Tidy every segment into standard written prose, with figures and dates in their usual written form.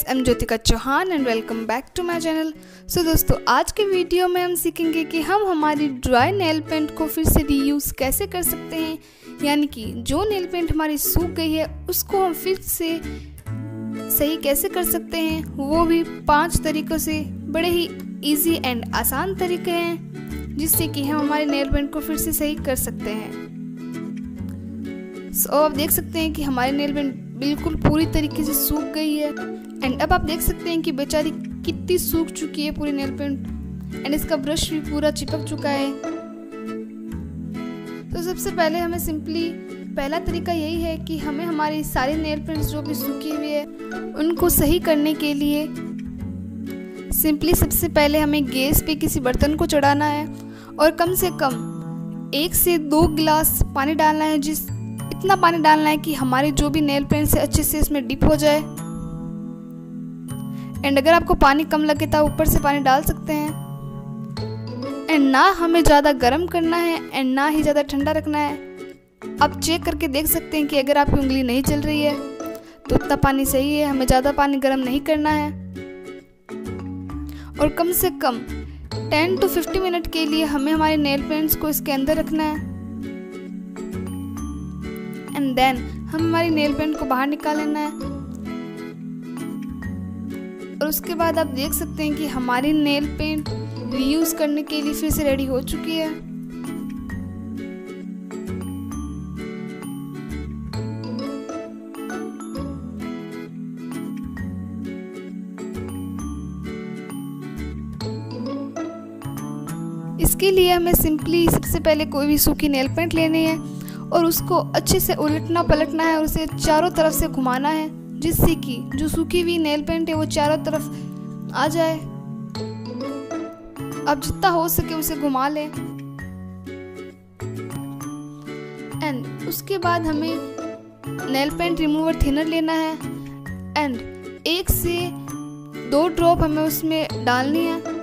Guys, I am Jyotika Chauhan and welcome back to my channel. So दोस्तों, आज के video में हम सीखेंगे कि हम हमारी ड्राई नेल पेंट को फिर से रीयूज़ कैसे कर सकते हैं, यानी कि जो नेल पेंट हमारी सूख गई है उसको हम फिर से सही कैसे कर सकते हैं, वो भी 5 तरीक़ों से। बड़े ही ईजी एंड आसान तरीके हैं जिससे कि हम हमारे नेल पेंट को फिर से सही कर सकते हैं। सो आप देख सकते हैं कि हमारी नेल पेंट बिल्कुल पूरी तरीके से सूख गई है एंड अब आप देख सकते हैं कि बेचारी कितनी सूख चुकी है पूरी नेल पेंट एंड इसका ब्रश भी पूरा चिपक चुका है। तो सबसे पहले हमें सिंपली पहला तरीका यही है कि हमें हमारी सारी नेल पेंट्स जो भी सूखी हुई है उनको सही करने के लिए सिंपली सबसे पहले हमें गैस पे किसी बर्तन को चढ़ाना है और कम से कम 1 से 2 गिलास पानी डालना है, इतना पानी डालना है कि हमारे जो भी नेल पेंट है अच्छे से इसमें डिप हो जाए। एंड अगर आपको पानी कम लगे तो ऊपर से पानी डाल सकते हैं। एंड ना हमें ज़्यादा गर्म करना है एंड ना ही ज़्यादा ठंडा रखना है। आप चेक करके देख सकते हैं कि अगर आपकी उंगली नहीं चल रही है तो उतना पानी सही है, हमें ज़्यादा पानी गर्म नहीं करना है। और कम से कम 10 से 15 मिनट के लिए हमें हमारे नेल पेंट्स को इसके अंदर रखना है। एंड देन हम हमारी नेल पेंट को बाहर निकाल लेना है और उसके बाद आप देख सकते हैं कि हमारी नेल पेंट रीयूज करने के लिए फिर से रेडी हो चुकी है। इसके लिए हमें सिंपली सबसे पहले कोई भी सूखी नेल पेंट लेनी है और उसको अच्छे से उलटना पलटना है और उसे चारों तरफ से घुमाना है, जिससे कि जो सूखी हुई नेल पेंट है वो चारों तरफ आ जाए। अब जितना हो सके उसे घुमा लें। एंड उसके बाद हमें नेल पेंट रिमूवर थिनर लेना है एंड 1 से 2 ड्रॉप हमें उसमें डालनी है।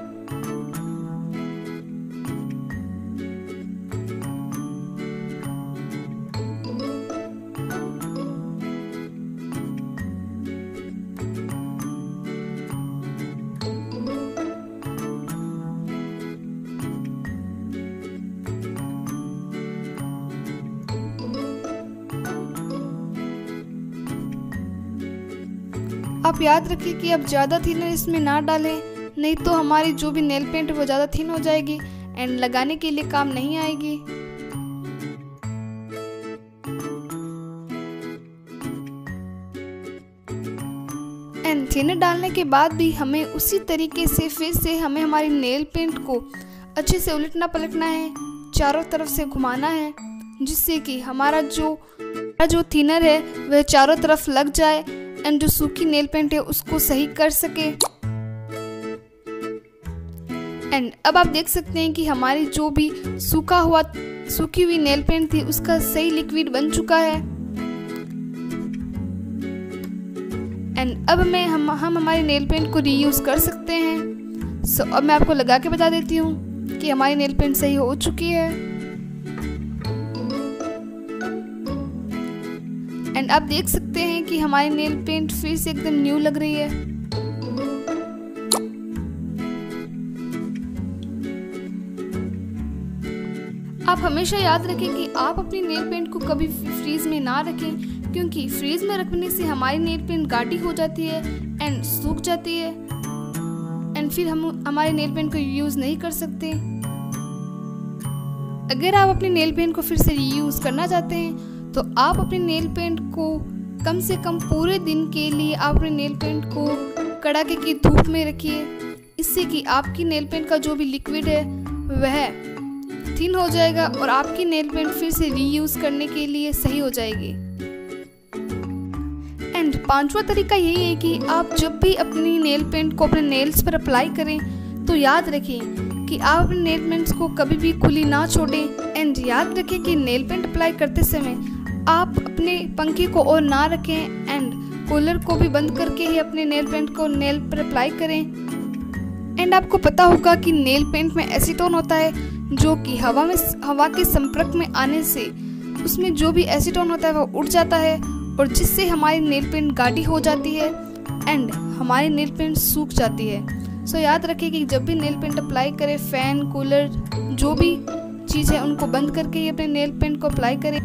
आप याद रखिए कि अब ज़्यादा थिनर इसमें ना डालें, नहीं तो हमारी जो भी नेल पेंट वो ज़्यादा थिन हो जाएगी एंड लगाने के लिए काम नहीं आएगी। एंड थिनर डालने के बाद भी हमें उसी तरीके से फिर से हमें हमारी नेल पेंट को अच्छे से उलटना पलटना है, चारों तरफ से घुमाना है, जिससे कि हमारा जो थिनर है वह चारों तरफ लग जाए एंड जो सूखी नेल पेंट है उसको सही कर सके। एंड अब आप देख सकते हैं कि हमारी जो भी सूखी हुई नेल पेंट थी उसका सही लिक्विड बन चुका है। एंड अब हम हमारे नेल पेंट को रीयूज कर सकते हैं। सो अब मैं आपको लगा के बता देती हूँ कि हमारी नेल पेंट सही हो चुकी है। एंड आप देख सकते हैं कि हमारी नेल पेंट फिर से एकदम न्यू लग रही है। आप हमेशा याद रखें कि आप अपनी नेल पेंट को कभी फ्रीज में ना रखें, क्योंकि फ्रीज में रखने से हमारी नेल पेंट गाढ़ी हो जाती है एंड सूख जाती है एंड फिर हम हमारे नेल पेंट को यूज़ नहीं कर सकते। अगर आप अपनी नेल पेंट को फिर से रीयूज़ करना चाहते हैं तो आप अपने नेल पेंट को कम से कम पूरे दिन के लिए आप अपने नेल पेंट को कड़ाके की धूप में रखिए, इससे कि आपकी नेल पेंट का जो भी लिक्विड है वह थिन हो जाएगा और आपकी नेल पेंट फिर से रीयूज़ करने के लिए सही हो जाएगी। एंड 5वां तरीका यही है कि आप जब भी अपनी नेल पेंट को अपने नेल्स पर अप्लाई करें तो याद रखें कि आप अपने नेल पेंट्स को कभी भी खुली ना छोड़ें। एंड याद रखें कि नेल पेंट अप्लाई करते समय आप अपने पंखे को और ना रखें एंड कॉलर को भी बंद करके ही अपने नेल पेंट को नेल पर अप्लाई करें। एंड आपको पता होगा कि नेल पेंट में एसीटोन होता है जो कि हवा के संपर्क में आने से उसमें जो भी एसीटोन होता है वह उड़ जाता है और जिससे हमारी नेल पेंट गाढ़ी हो जाती है एंड हमारी नेल पेंट सूख जाती है। सो याद रखें कि जब भी नेल पेंट अप्लाई करें, फ़ैन, कूलर, जो भी चीज़ है उनको बंद करके ही अपने नेल पेंट को अप्लाई करें।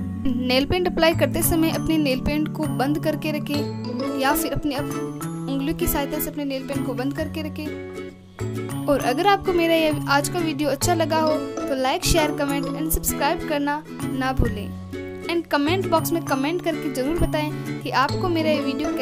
नेल पेंट अप्लाई करते समय अपने नेल पेंट को बंद करके रखें या फिर अपने उंगली की सहायता से अपने नेल पेंट को बंद करके रखें। और अगर आपको मेरा ये आज का वीडियो अच्छा लगा हो तो like, share, comment and subscribe करना ना भूलें। एंड कमेंट बॉक्स में कमेंट करके ज़रूर बताएं कि आपको मेरा ये वीडियो कैसा